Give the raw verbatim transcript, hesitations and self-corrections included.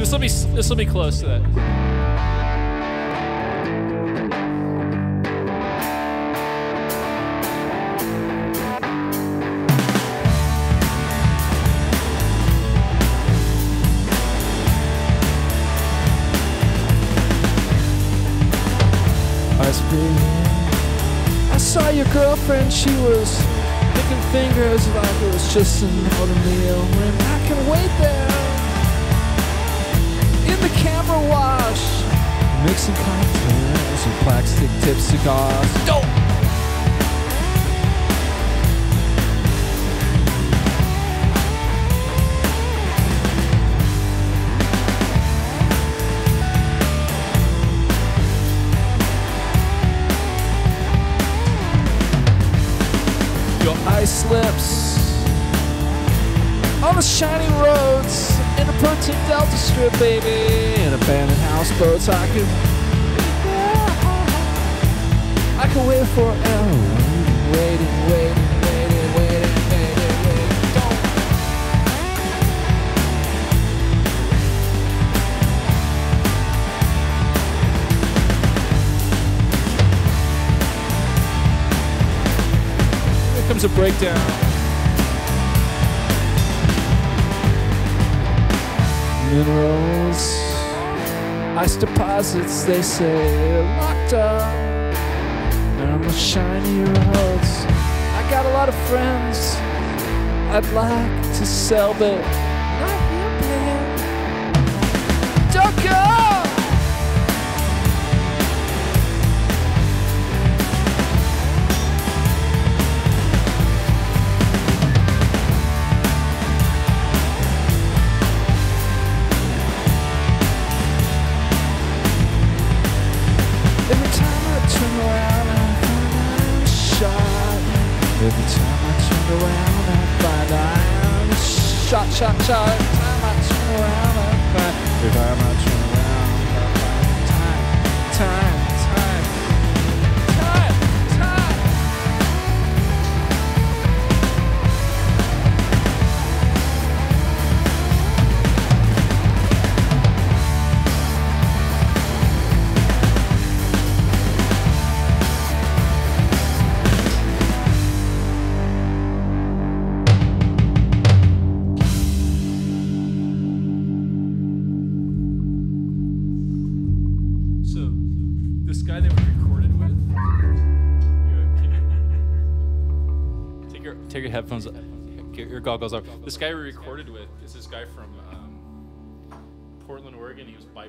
This will be this will be close to that. I saw your girlfriend, she was picking fingers like it was just another meal. When I can wait there in the camera wash, mixing cocktails and plastic tip cigars. Dope! Ice lips on the shiny roads in the Protein Delta Strip, baby. In abandoned houseboats, I can, yeah, I can wait for an hour. Waiting, waiting, waiting, waiting, waiting, waiting. Comes a breakdown. Minerals, ice deposits, they say, locked up. And I'm a shiny roads. I got a lot of friends. I'd like to sell, but not your plan. Don't go! Every time I turn around, I find I am shot, shot, shot. Every time I turn around, I find. Every time I turn around, I find time, time, time, time, This guy that we recorded with, you know, take, your, take your take your headphones off, get your goggles off. This guy we recorded with is this guy from um, Portland, Oregon. He was bipolar.